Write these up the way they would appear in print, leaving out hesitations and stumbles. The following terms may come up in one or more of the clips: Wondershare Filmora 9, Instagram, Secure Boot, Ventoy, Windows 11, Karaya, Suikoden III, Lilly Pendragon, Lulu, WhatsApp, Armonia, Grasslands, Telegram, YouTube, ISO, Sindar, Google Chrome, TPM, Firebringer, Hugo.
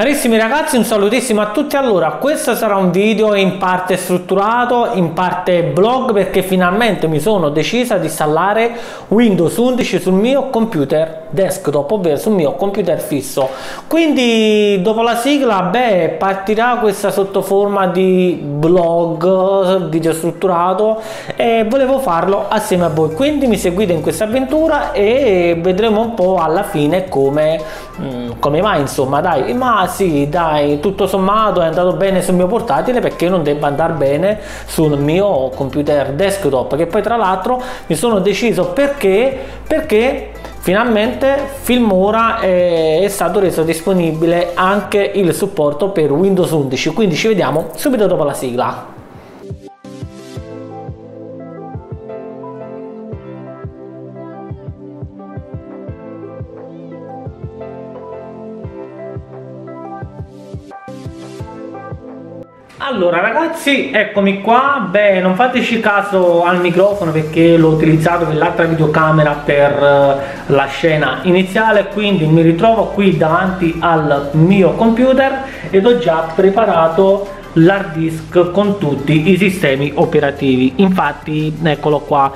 Carissimi ragazzi, un salutissimo a tutti. Allora, questo sarà un video in parte strutturato, in parte blog, perché finalmente mi sono decisa di installare Windows 11 sul mio computer desktop, ovvero sul mio computer fisso. Quindi dopo la sigla, beh, partirà questa sottoforma di blog, video strutturato, e volevo farlo assieme a voi, quindi mi seguite in questa avventura e vedremo un po' alla fine come va, insomma, dai. Ma sì, dai, tutto sommato è andato bene sul mio portatile, perché non debba andare bene sul mio computer desktop, che poi tra l'altro mi sono deciso perché finalmente Filmora è stato reso disponibile anche il supporto per Windows 11, quindi ci vediamo subito dopo la sigla. Allora ragazzi, eccomi qua. Beh, non fateci caso al microfono, perché l'ho utilizzato per l'altra videocamera per la scena iniziale, quindi mi ritrovo qui davanti al mio computer ed ho già preparato l'hard disk con tutti i sistemi operativi. Infatti eccolo qua,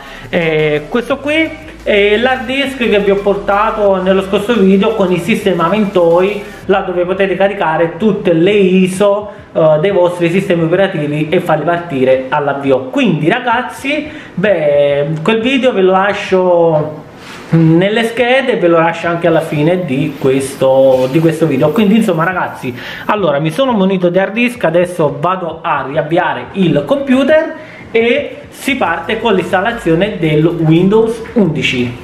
questo qui è l'hard disk che vi ho portato nello scorso video con il sistema Ventoy, là dove potete caricare tutte le ISO dei vostri sistemi operativi e farli partire all'avvio. Quindi ragazzi, beh, quel video ve lo lascio nelle schede, ve lo lascio anche alla fine di questo video. Quindi insomma ragazzi, allora mi sono munito di hard disk, adesso vado a riavviare il computer e si parte con l'installazione del Windows 11.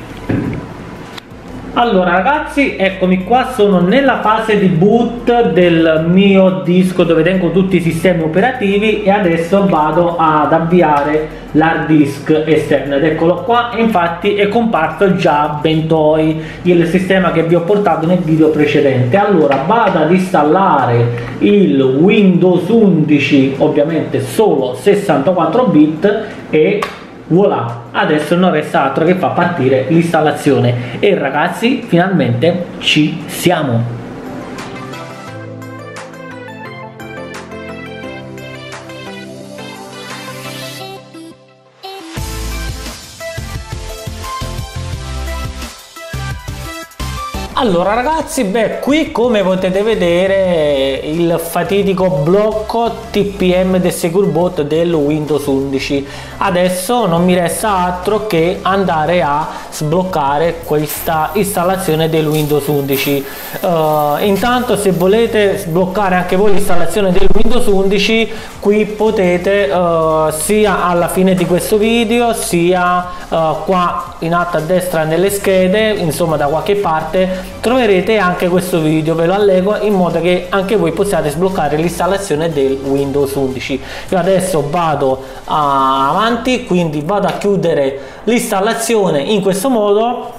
Allora ragazzi, eccomi qua, sono nella fase di boot del mio disco dove tengo tutti i sistemi operativi e adesso vado ad avviare l'hard disk esterno ed eccolo qua. Infatti è comparso già Ventoy, il sistema che vi ho portato nel video precedente. Allora vado ad installare il Windows 11, ovviamente solo 64 bit, e voilà, adesso non resta altro che far partire l'installazione. E ragazzi, finalmente ci siamo. Allora ragazzi, beh, qui come potete vedere il fatidico blocco TPM del Secure Boot del Windows 11. Adesso non mi resta altro che andare a sbloccare questa installazione del Windows 11. Intanto, se volete sbloccare anche voi l'installazione del Windows 11, qui potete sia alla fine di questo video sia qua in alto a destra nelle schede, insomma da qualche parte troverete anche questo video, ve lo allego in modo che anche voi possiate sbloccare l'installazione del Windows 11. Io adesso vado avanti, quindi vado a chiudere l'installazione in questo modo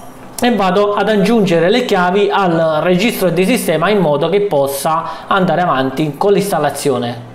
e vado ad aggiungere le chiavi al registro di sistema in modo che possa andare avanti con l'installazione.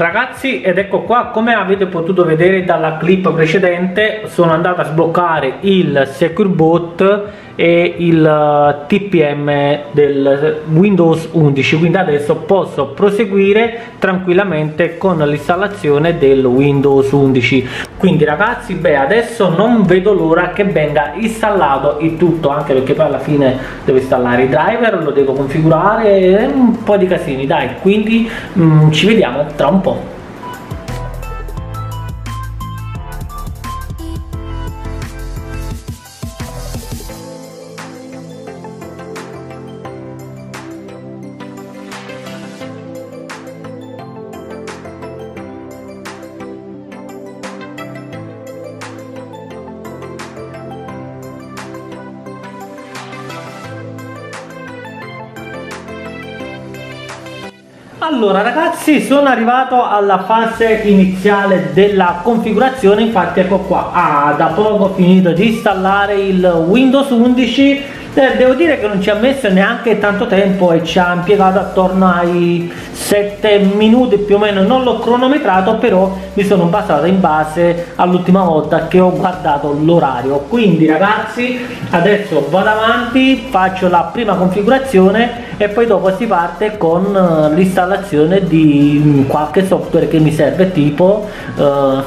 Ragazzi, ed ecco qua, come avete potuto vedere dalla clip precedente, sono andato a sbloccare il Secure Boot e il TPM del Windows 11, quindi adesso posso proseguire tranquillamente con l'installazione del Windows 11. Quindi ragazzi, beh, adesso non vedo l'ora che venga installato il tutto, anche perché poi alla fine devo installare i driver, lo devo configurare, un po' di casini, dai. Quindi ci vediamo tra un po'. Allora ragazzi, sono arrivato alla fase iniziale della configurazione, infatti ecco qua, da poco ho finito di installare il Windows 11, devo dire che non ci ha messo neanche tanto tempo e ci ha impiegato attorno ai 7 minuti più o meno, non l'ho cronometrato, però mi sono basato in base all'ultima volta che ho guardato l'orario. Quindi ragazzi, adesso vado avanti, faccio la prima configurazione e poi dopo si parte con l'installazione di qualche software che mi serve, tipo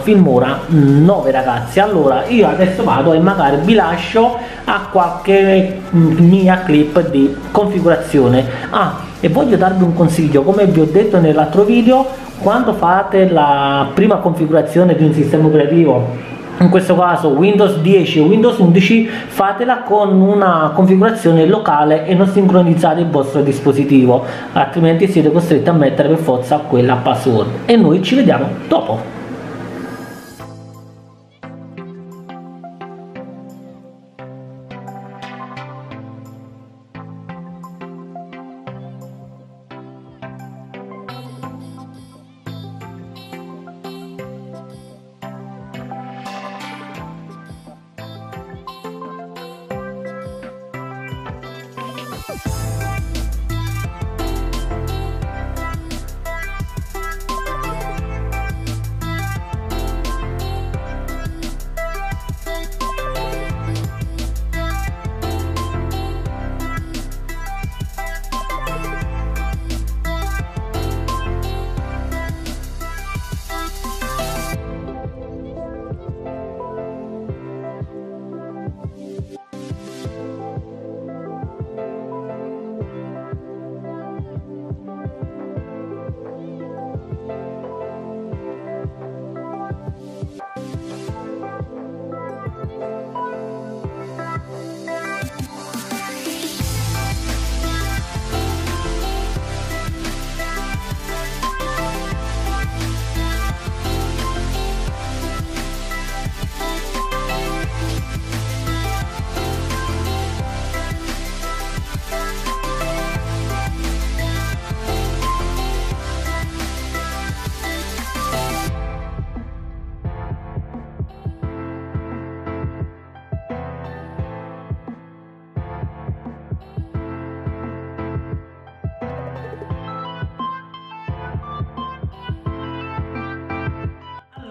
Filmora 9 ragazzi. Allora io adesso vado e magari vi lascio a qualche mia clip di configurazione. E voglio darvi un consiglio, come vi ho detto nell'altro video, quando fate la prima configurazione di un sistema operativo, in questo caso Windows 10 o Windows 11, fatela con una configurazione locale e non sincronizzate il vostro dispositivo, altrimenti siete costretti a mettere per forza quella password. E noi ci vediamo dopo.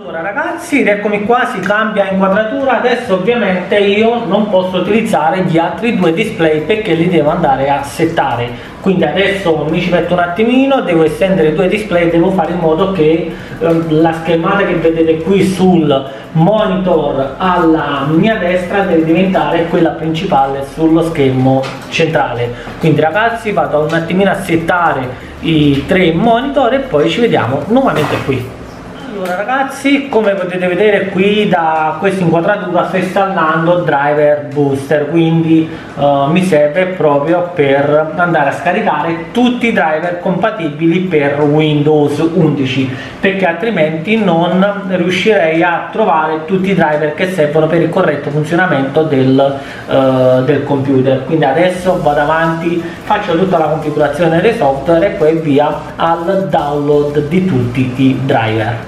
Allora ragazzi, eccomi qua, si cambia inquadratura. Adesso ovviamente io non posso utilizzare gli altri due display perché li devo andare a settare, quindi adesso mi ci metto un attimino, devo estendere i due display, devo fare in modo che la schermata che vedete qui sul monitor alla mia destra deve diventare quella principale sullo schermo centrale. Quindi ragazzi, vado un attimino a settare i tre monitor e poi ci vediamo nuovamente qui. Allora ragazzi, come potete vedere qui da questa inquadratura sto installando Driver Booster, quindi mi serve proprio per andare a scaricare tutti i driver compatibili per Windows 11, perché altrimenti non riuscirei a trovare tutti i driver che servono per il corretto funzionamento del computer. Quindi adesso vado avanti, faccio tutta la configurazione dei software e poi via al download di tutti i driver.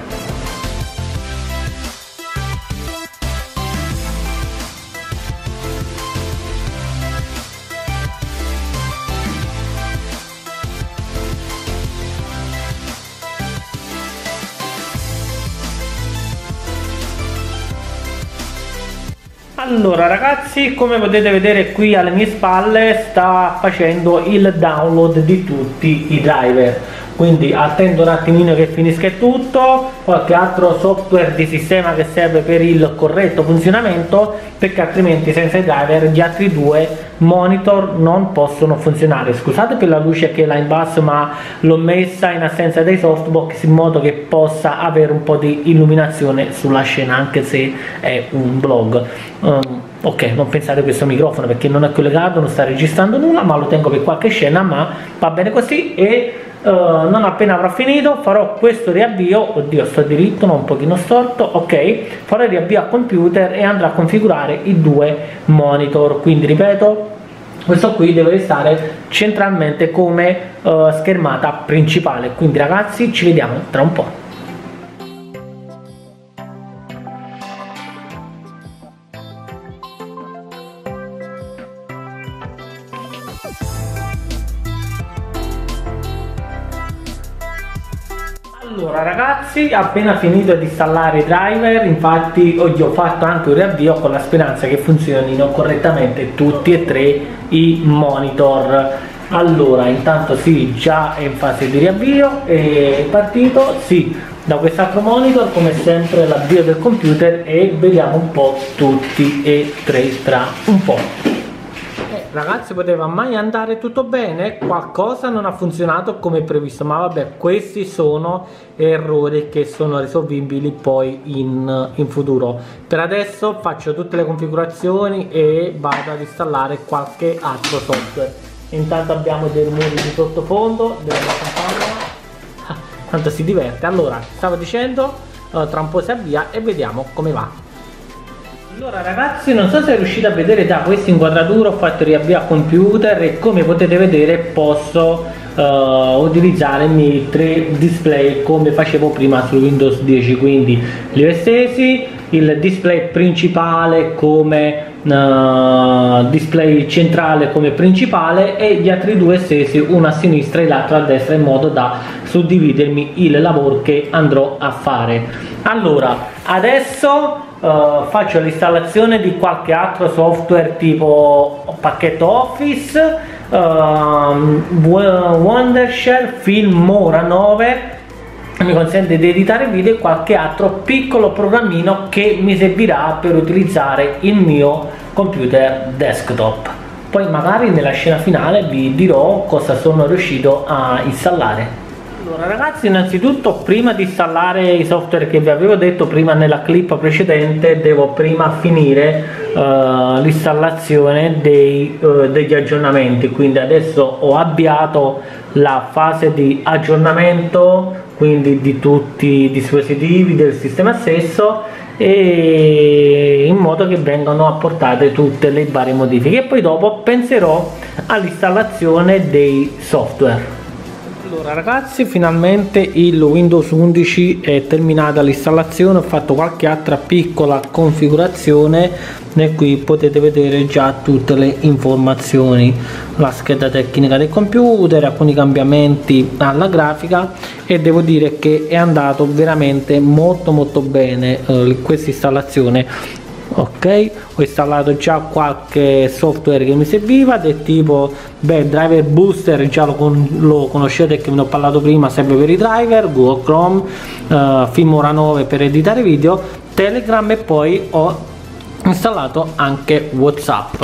Allora ragazzi, come potete vedere qui alle mie spalle sta facendo il download di tutti i driver, quindi attendo un attimino che finisca tutto, qualche altro software di sistema che serve per il corretto funzionamento, perché altrimenti senza i driver gli altri due monitor non possono funzionare. Scusate per la luce che là in basso, ma l'ho messa in assenza dei softbox in modo che possa avere un po' di illuminazione sulla scena, anche se è un vlog. Ok, non pensate a questo microfono perché non è collegato, non sta registrando nulla, ma lo tengo per qualche scena, ma va bene così. E non appena avrò finito farò questo riavvio, oddio sto diritto, no, un pochino storto, ok, farò il riavvio al computer e andrò a configurare i due monitor. Quindi ripeto, questo qui deve restare centralmente come schermata principale. Quindi ragazzi, ci vediamo tra un po'. Allora ragazzi, appena finito di installare i driver, infatti gli ho fatto anche un riavvio con la speranza che funzionino correttamente tutti e tre i monitor. Allora intanto sì, già è in fase di riavvio, è partito, sì, da quest'altro monitor come sempre l'avvio del computer, e vediamo un po' tutti e tre tra un po'. Ragazzi, poteva mai andare tutto bene? Qualcosa non ha funzionato come previsto, ma vabbè, questi sono errori che sono risolvibili poi in futuro. Per adesso faccio tutte le configurazioni e vado ad installare qualche altro software. Intanto abbiamo dei rumori di sottofondo della campana, tanto si diverte. Allora, stavo dicendo, tra un po' si avvia e vediamo come va. Allora ragazzi, non so se riuscite a vedere da questa inquadratura, ho fatto riavvio al computer e come potete vedere posso utilizzare i miei tre display come facevo prima su Windows 10, quindi li ho estesi, il display principale come display centrale come principale, e gli altri due estesi, uno a sinistra e l'altro a destra, in modo da suddividermi il lavoro che andrò a fare. Allora adesso faccio l'installazione di qualche altro software tipo pacchetto Office, Wondershare Filmora 9 mi consente di editare video, e qualche altro piccolo programmino che mi servirà per utilizzare il mio computer desktop. Poi magari nella scena finale vi dirò cosa sono riuscito a installare. Allora ragazzi, innanzitutto prima di installare i software che vi avevo detto prima nella clip precedente, devo prima finire l'installazione degli aggiornamenti. Quindi adesso ho avviato la fase di aggiornamento, quindi di tutti i dispositivi, del sistema stesso, e in modo che vengano apportate tutte le varie modifiche, e poi dopo penserò all'installazione dei software. Allora ragazzi, finalmente il Windows 11 è terminata l'installazione, ho fatto qualche altra piccola configurazione e qui potete vedere già tutte le informazioni, la scheda tecnica del computer, alcuni cambiamenti alla grafica, e devo dire che è andato veramente molto bene questa installazione. Ok, ho installato già qualche software che mi serviva, del tipo Driver Booster, già lo conoscete, che ne ho parlato prima, serve per i driver, Google Chrome, Filmora 9 per editare video, Telegram, e poi ho installato anche WhatsApp.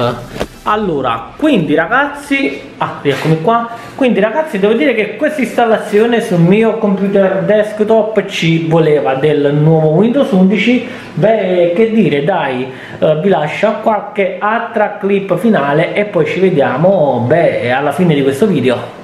Allora, quindi ragazzi, eccomi qua. Quindi ragazzi, devo dire che questa installazione sul mio computer desktop ci voleva, del nuovo Windows 11. Beh, che dire, dai, vi lascio qualche altra clip finale e poi ci vediamo, beh, alla fine di questo video.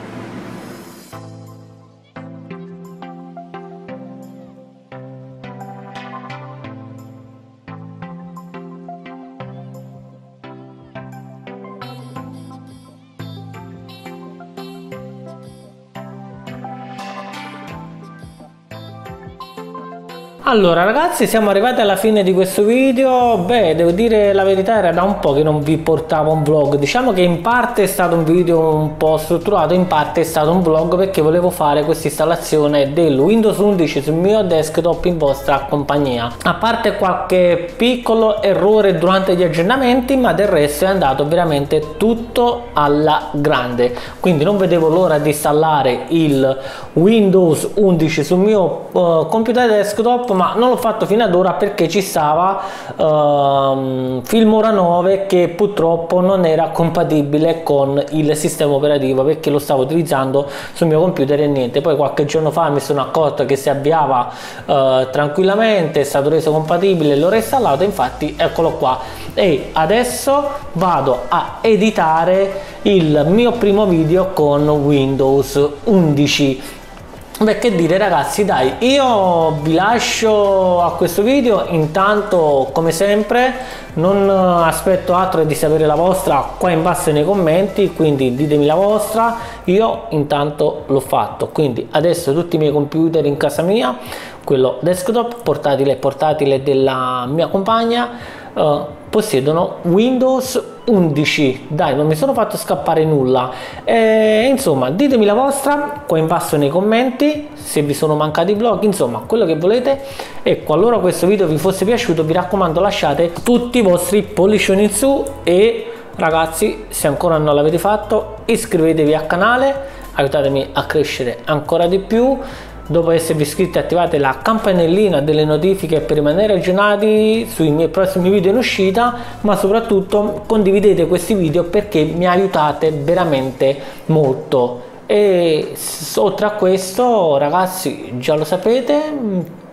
Allora ragazzi, siamo arrivati alla fine di questo video. Beh, devo dire la verità, era da un po' che non vi portavo un vlog. Diciamo che in parte è stato un video un po' strutturato, in parte è stato un vlog perché volevo fare questa installazione del Windows 11 sul mio desktop in vostra compagnia. A parte qualche piccolo errore durante gli aggiornamenti, ma del resto è andato veramente tutto alla grande. Quindi non vedevo l'ora di installare il Windows 11 sul mio computer desktop, ma non l'ho fatto fino ad ora perché ci stava Filmora 9 che purtroppo non era compatibile con il sistema operativo, perché lo stavo utilizzando sul mio computer e niente. Poi qualche giorno fa mi sono accorto che si avviava tranquillamente, è stato reso compatibile, l'ho reinstallato, infatti eccolo qua. E adesso vado a editare il mio primo video con Windows 11. Beh, che dire ragazzi, dai, io vi lascio a questo video. Intanto come sempre non aspetto altro di sapere la vostra qua in basso nei commenti, quindi ditemi la vostra. Io intanto l'ho fatto, quindi adesso tutti i miei computer in casa mia, quello desktop, portatile e portatile della mia compagna, possiedono Windows 11. Dai, non mi sono fatto scappare nulla. Insomma, ditemi la vostra qua in basso nei commenti, se vi sono mancati i vlog, insomma quello che volete. E qualora questo video vi fosse piaciuto, vi raccomando, lasciate tutti i vostri pollicioni in su. E ragazzi, se ancora non l'avete fatto, iscrivetevi al canale, aiutatemi a crescere ancora di più. Dopo esservi iscritti, attivate la campanellina delle notifiche per rimanere aggiornati sui miei prossimi video in uscita, ma soprattutto condividete questi video perché mi aiutate veramente molto. E oltre a questo ragazzi, già lo sapete,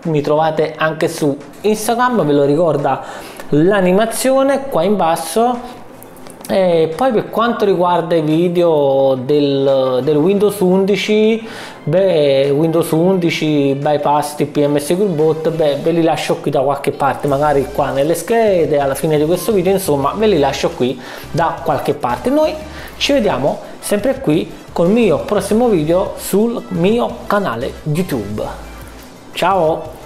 mi trovate anche su Instagram, ve lo ricorda l'animazione qua in basso. E poi per quanto riguarda i video del Windows 11, beh, Windows 11 bypass TPM SecureBot, beh, ve li lascio qui da qualche parte, magari qua nelle schede alla fine di questo video, insomma ve li lascio qui da qualche parte. Noi ci vediamo sempre qui col mio prossimo video sul mio canale YouTube. Ciao!